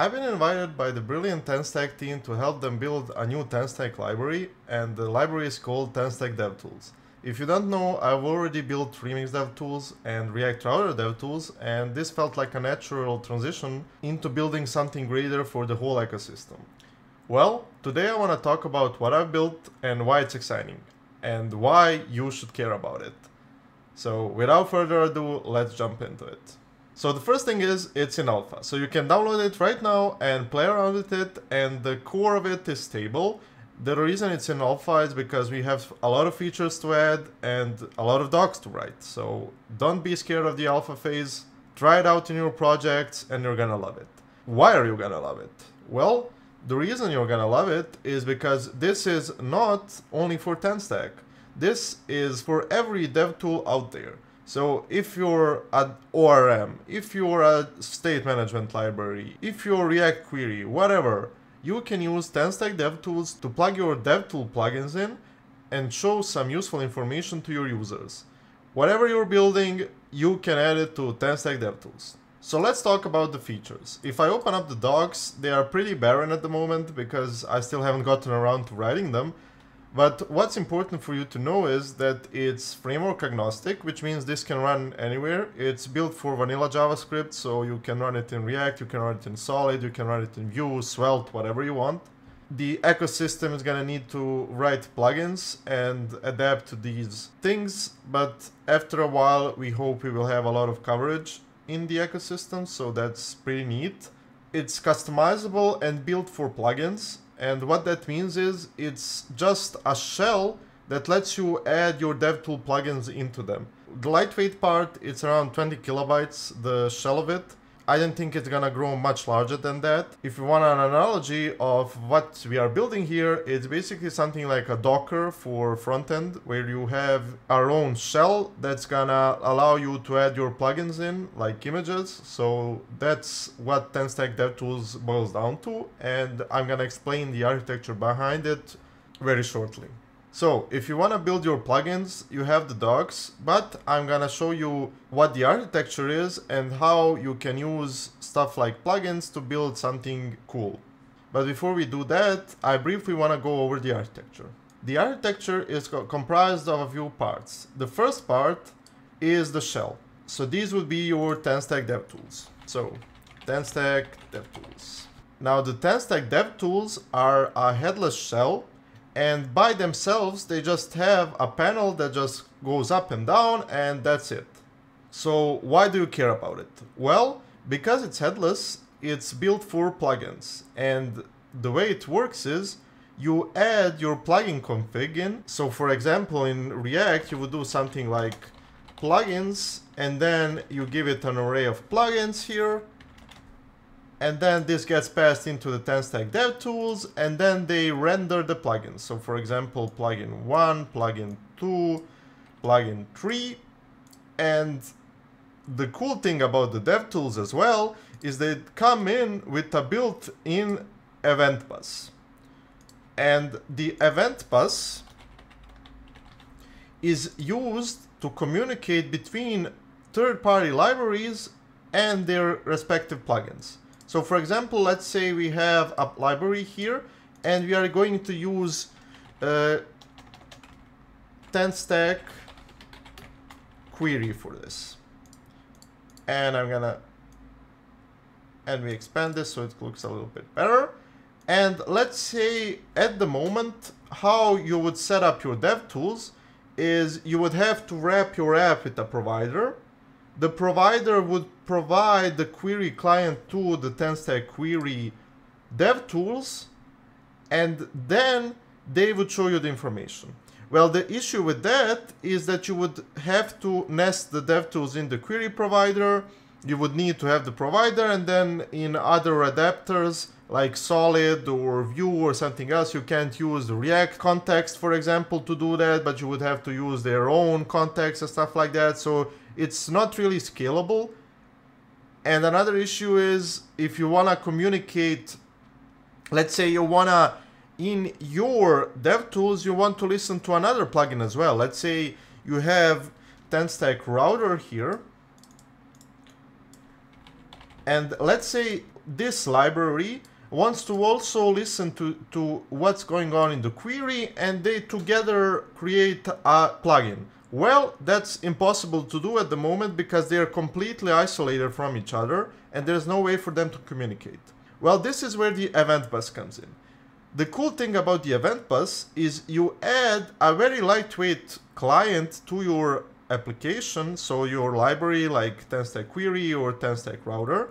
I've been invited by the brilliant TanStack team to help them build a new TanStack library, and the library is called TanStack DevTools. If you don't know, I've already built Remix DevTools and React Router DevTools, and this felt like a natural transition into building something greater for the whole ecosystem. Well, today I want to talk about what I've built and why it's exciting, and why you should care about it. So without further ado, let's jump into it. So the first thing is, it's in alpha, so you can download it right now and play around with it, and the core of it is stable. The reason it's in alpha is because we have a lot of features to add and a lot of docs to write. So don't be scared of the alpha phase, try it out in your projects and you're gonna love it. Why are you gonna love it? Well, the reason you're gonna love it is because this is not only for TanStack. This is for every dev tool out there. So if you're an ORM, if you're a state management library, if you're React Query, whatever, you can use TanStack DevTools to plug your DevTool plugins in and show some useful information to your users. Whatever you're building, you can add it to TanStack DevTools. So let's talk about the features. If I open up the docs, they are pretty barren at the moment because I still haven't gotten around to writing them. But what's important for you to know is that it's framework agnostic, which means this can run anywhere. It's built for vanilla JavaScript, so you can run it in React, you can run it in Solid, you can run it in Vue, Svelte, whatever you want. The ecosystem is gonna need to write plugins and adapt to these things, but after a while we hope we will have a lot of coverage in the ecosystem, so that's pretty neat. It's customizable and built for plugins. And what that means is it's just a shell that lets you add your DevTool plugins into them. The lightweight part, it's around 20 kilobytes, the shell of it. I don't think it's gonna grow much larger than that. If you want an analogy of what we are building here, it's basically something like a Docker for frontend, where you have our own shell that's gonna allow you to add your plugins in, like images. So that's what TanStack DevTools boils down to, and I'm gonna explain the architecture behind it very shortly. So if you want to build your plugins, you have the docs, but I'm gonna show you what the architecture is and how you can use stuff like plugins to build something cool. But before we do that, I briefly want to go over the architecture. The architecture is comprised of a few parts. The first part is the shell. So these would be your TanStack DevTools. So TanStack DevTools. Now the TanStack DevTools are a headless shell, and by themselves they just have a panel that just goes up and down, and that's it. So why do you care about it? Well, because it's headless, it's built for plugins, and the way it works is you add your plugin config in. So for example, in React you would do something like plugins, and then you give it an array of plugins here, and then this gets passed into the TanStack DevTools, and then they render the plugins. So for example, plugin 1, plugin 2, plugin 3. And the cool thing about the DevTools as well is they come in with a built-in event bus. And the event bus is used to communicate between third-party libraries and their respective plugins. So for example, let's say we have a library here and we are going to use TanStack Query for this. And we expand this so it looks a little bit better. And let's say at the moment, how you would set up your DevTools is you would have to wrap your app with a provider. The provider would provide the query client to the TanStack Query DevTools, and then they would show you the information. Well, the issue with that is that you would have to nest the DevTools in the query provider. You would need to have the provider, and then in other adapters like Solid or Vue or something else, you can't use the React context, for example, to do that, but you would have to use their own context and stuff like that. So it's not really scalable. And another issue is if you want to communicate, let's say you want to, in your DevTools, you want to listen to another plugin as well. Let's say you have TanStack Router here. And let's say this library wants to also listen to what's going on in the query, and they together create a plugin. Well, that's impossible to do at the moment because they are completely isolated from each other and there's no way for them to communicate. Well, this is where the event bus comes in. The cool thing about the event bus is you add a very lightweight client to your application, so your library like TanStack Query or TanStack Router,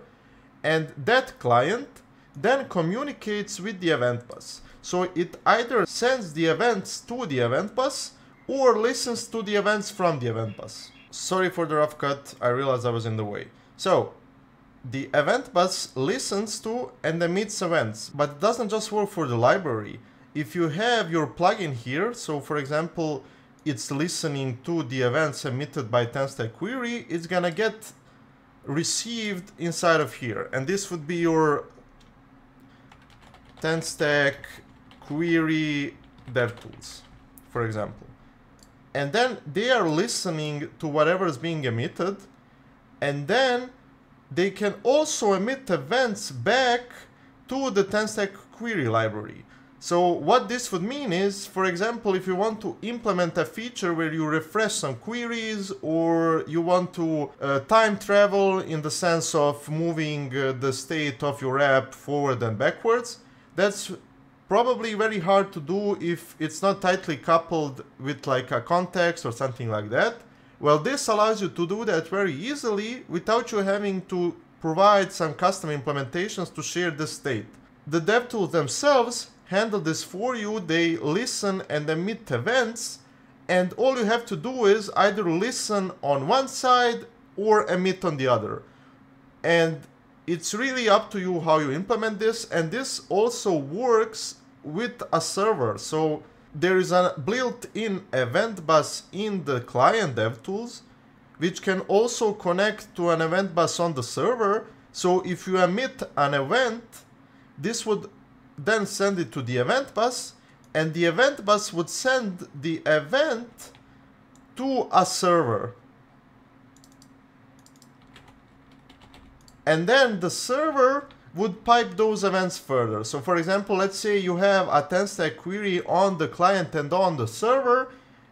and that client then communicates with the event bus. So it either sends the events to the event bus or listens to the events from the event bus. Sorry for the rough cut, I realized I was in the way. So the event bus listens to and emits events, but it doesn't just work for the library. If you have your plugin here, so for example, it's listening to the events emitted by TanStack Query, it's gonna get received inside of here. And this would be your TanStack Query DevTools, for example. And then they are listening to whatever is being emitted, and then they can also emit events back to the TanStack Query library. So what this would mean is, for example, if you want to implement a feature where you refresh some queries, or you want to time travel in the sense of moving the state of your app forward and backwards, that's probably very hard to do if it's not tightly coupled with like a context or something like that. Well, this allows you to do that very easily without you having to provide some custom implementations to share the state. The DevTools themselves handle this for you. They listen and emit events, and all you have to do is either listen on one side or emit on the other. And it's really up to you how you implement this, and this also works with a server. So there is a built-in event bus in the client DevTools, which can also connect to an event bus on the server. So if you emit an event, this would then send it to the event bus, and the event bus would send the event to a server. And then the server would pipe those events further. So for example, let's say you have a TanStack Query on the client and on the server.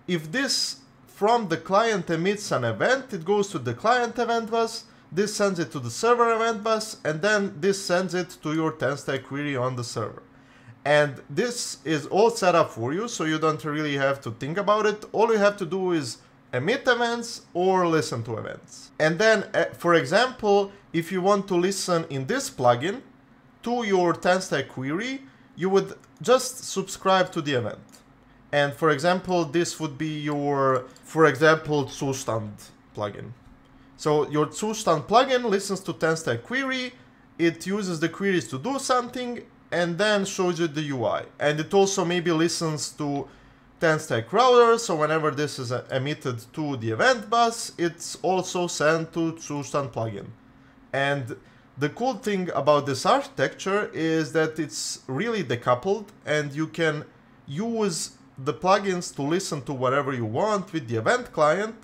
If this from the client emits an event, it goes to the client event bus. This sends it to the server event bus, and then this sends it to your TanStack Query on the server. And this is all set up for you, so you don't really have to think about it. All you have to do is emit events or listen to events. And then, for example, if you want to listen in this plugin to your TanStack Query, you would just subscribe to the event. And for example, this would be your, for example, Zustand plugin. So your Zustand plugin listens to TanStack Query, it uses the queries to do something, and then shows you the UI. And it also maybe listens to TanStack Router, so whenever this is emitted to the event bus, it's also sent to Zustand plugin. And the cool thing about this architecture is that it's really decoupled, and you can use the plugins to listen to whatever you want with the event client,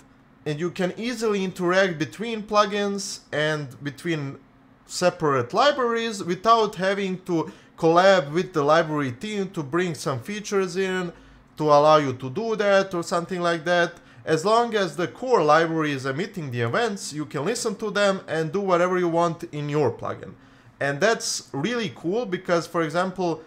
and you can easily interact between plugins and between separate libraries without having to collab with the library team to bring some features in to allow you to do that or something like that. As long as the core library is emitting the events, you can listen to them and do whatever you want in your plugin. And that's really cool because, for example,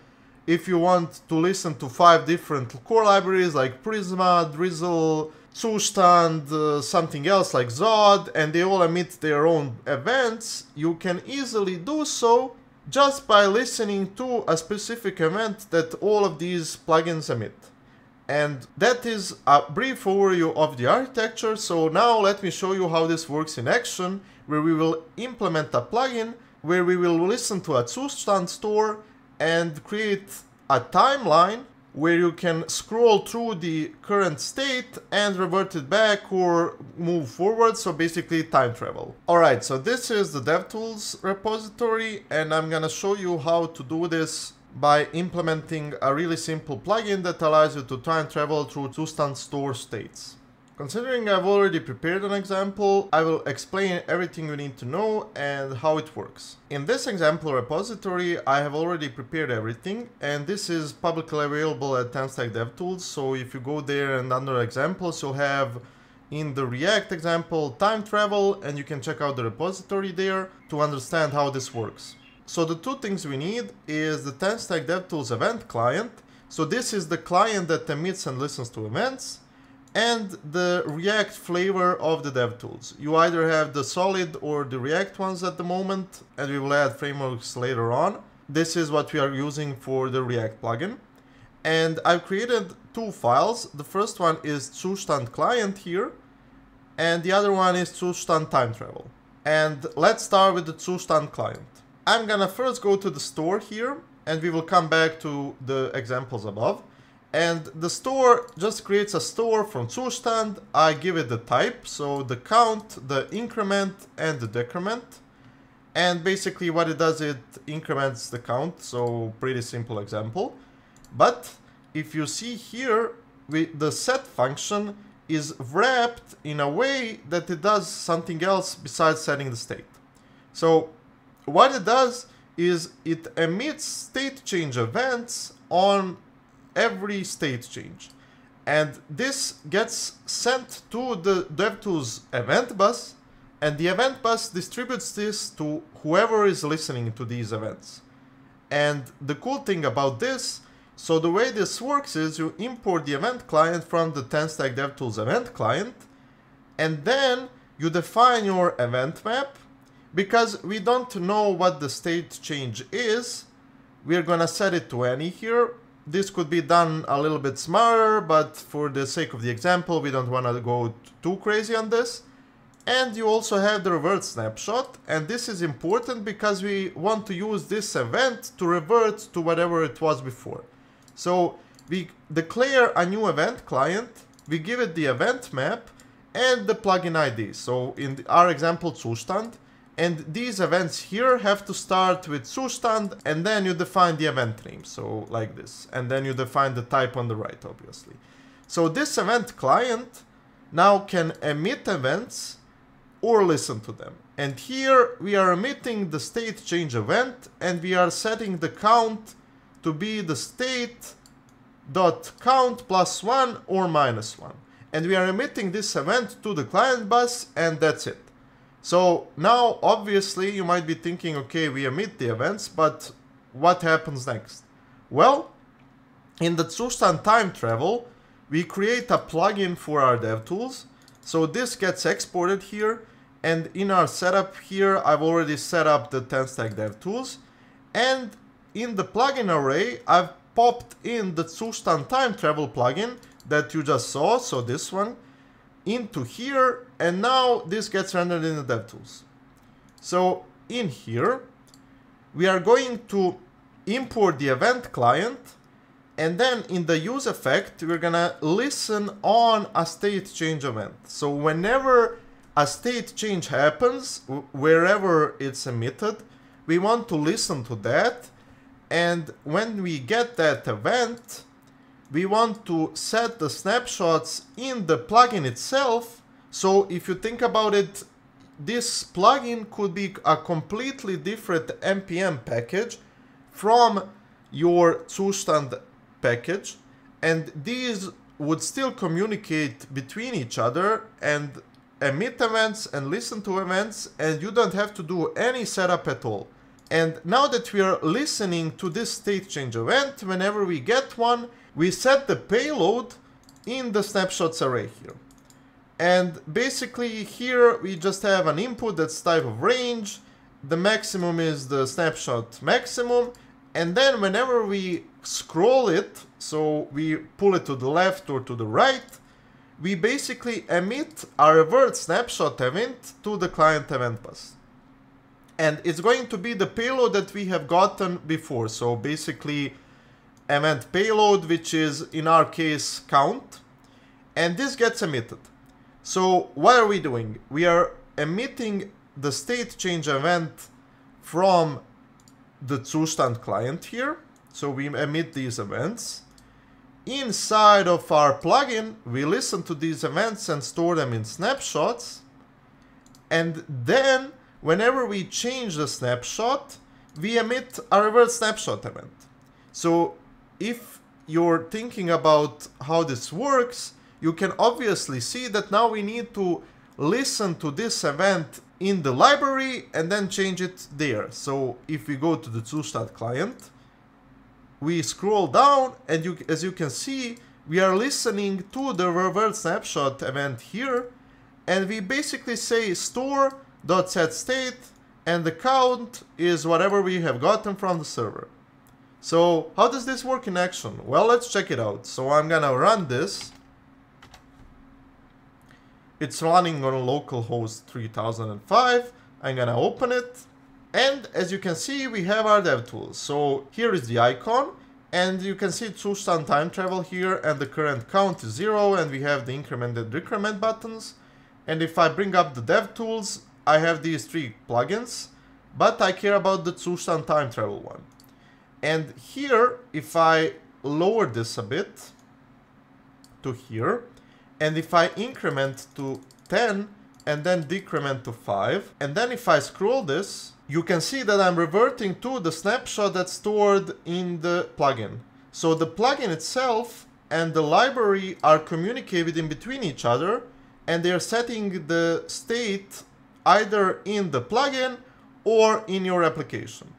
if you want to listen to 5 different core libraries like Prisma, Drizzle, Zustand, something else like Zod, and they all emit their own events, you can easily do so just by listening to a specific event that all of these plugins emit. And that is a brief overview of the architecture. So now let me show you how this works in action, where we will implement a plugin, where we will listen to a Zustand store and create a timeline where you can scroll through the current state and revert it back or move forward, so basically time travel. Alright, so this is the DevTools repository, and I'm gonna show you how to do this by implementing a really simple plugin that allows you to time travel through Zustand store states. Considering I've already prepared an example, I will explain everything you need to know and how it works. In this example repository, I have already prepared everything, and this is publicly available at TanStack DevTools, so if you go there and under examples, you'll have in the React example time travel, and you can check out the repository there to understand how this works. So the two things we need is the TanStack DevTools event client. So this is the client that emits and listens to events, and the React flavor of the DevTools. You either have the Solid or the React ones at the moment, and we will add frameworks later on. This is what we are using for the React plugin. And I've created two files. The first one is Zustand client here, and the other one is Zustand time travel. And let's start with the Zustand client. I'm gonna first go to the store here, and we will come back to the examples above. And the store just creates a store from Zustand. I give it the type, so the count, the increment, and the decrement. And basically what it does, it increments the count, so pretty simple example. But if you see here, the set function is wrapped in a way that it does something else besides setting the state. So what it does is it emits state change events on every state change, and this gets sent to the DevTools event bus, and the event bus distributes this to whoever is listening to these events. And the cool thing about this, so the way this works is you import the event client from the TanStack DevTools event client, and then you define your event map. Because we don't know what the state change is, we're gonna set it to any here. This could be done a little bit smarter, but for the sake of the example, we don't wanna go too crazy on this. And you also have the revert snapshot, and this is important because we want to use this event to revert to whatever it was before. So we declare a new event client, we give it the event map and the plugin ID. So in our example, Zustand. And these events here have to start with Zustand, and then you define the event name, so like this. And then you define the type on the right, obviously. So this event client now can emit events or listen to them. And here we are emitting the state change event, and we are setting the count to be the state.count plus 1 or minus 1. And we are emitting this event to the client bus, and that's it. So now, obviously, you might be thinking, okay, we emit the events, but what happens next? Well, in the Zustand time travel, we create a plugin for our DevTools. So this gets exported here, and in our setup here, I've already set up the TanStack DevTools. And in the plugin array, I've popped in the Zustand time travel plugin that you just saw, so this one, into here, and now this gets rendered in the DevTools. So in here, we are going to import the event client, and then in the use effect, we're gonna listen on a state change event. So whenever a state change happens, wherever it's emitted, we want to listen to that. And when we get that event, we want to set the snapshots in the plugin itself. So if you think about it, this plugin could be a completely different npm package from your Zustand package, and these would still communicate between each other and emit events and listen to events, and you don't have to do any setup at all. And now that we are listening to this state change event, whenever we get one, we set the payload in the snapshots array here. And basically here we just have an input that's type of range, the maximum is the snapshot maximum, and then whenever we scroll it, so we pull it to the left or to the right, we basically emit a revert snapshot event to the client event bus. And it's going to be the payload that we have gotten before. So basically event payload, which is in our case count, and this gets emitted. So what are we doing? We are emitting the state change event from the Zustand client here. So we emit these events, Inside of our plugin, we listen to these events and store them in snapshots. And then, whenever we change the snapshot, we emit a reverse snapshot event. So if you're thinking about how this works, you can obviously see that now we need to listen to this event in the library and then change it there. So if we go to the Zustand client, we scroll down and as you can see, we are listening to the reverse snapshot event here. And we basically say store.setState and the count is whatever we have gotten from the server. So how does this work in action? Well, let's check it out. So I'm gonna run this. It's running on localhost 3005. I'm gonna open it. And as you can see, we have our DevTools. So here is the icon and you can see Zustand time travel here and the current count is 0 and we have the increment and decrement buttons. And if I bring up the DevTools, I have these three plugins, but I care about the Zustand time travel one. And here, if I lower this a bit to here, and if I increment to 10 and then decrement to 5, and then if I scroll this, you can see that I'm reverting to the snapshot that's stored in the plugin. So the plugin itself and the library are communicated in between each other, and they're setting the state either in the plugin or in your application.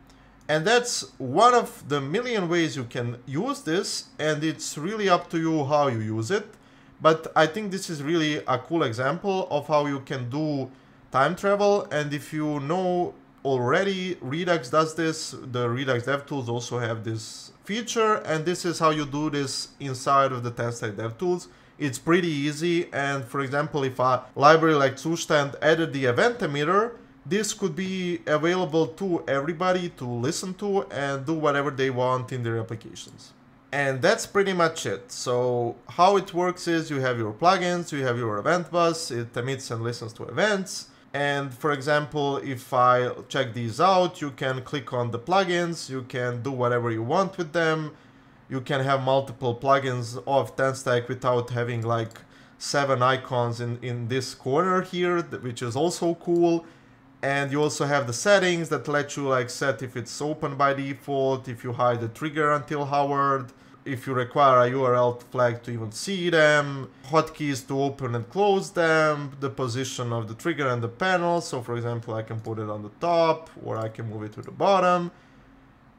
And that's one of the million ways you can use this, and it's really up to you how you use it. But I think this is really a cool example of how you can do time travel, and if you know already, Redux does this, the Redux DevTools also have this feature, and this is how you do this inside of the TanStack DevTools. It's pretty easy, and for example, if a library like Zustand added the event emitter, this could be available to everybody to listen to and do whatever they want in their applications. And that's pretty much it. So how it works is you have your plugins, you have your event bus, it emits and listens to events. And for example, if I check these out, you can click on the plugins, you can do whatever you want with them. You can have multiple plugins of TanStack without having like 7 icons in this corner here, which is also cool. And you also have the settings that let you like set if it's open by default, if you hide the trigger until Howard, if you require a URL flag to even see them, hotkeys to open and close them, the position of the trigger and the panel. So for example, I can put it on the top or I can move it to the bottom.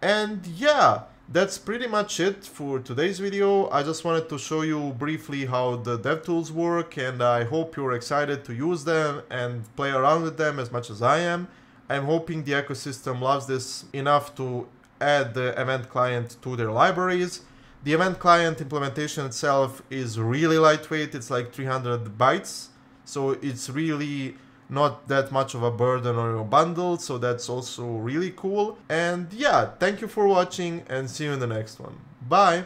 And yeah, that's pretty much it for today's video. I just wanted to show you briefly how the DevTools work, and I hope you're excited to use them and play around with them as much as I am. I'm hoping the ecosystem loves this enough to add the event client to their libraries. The event client implementation itself is really lightweight. It's like 300 bytes. So it's really not that much of a burden on your bundle, so that's also really cool. And yeah, thank you for watching and see you in the next one. Bye!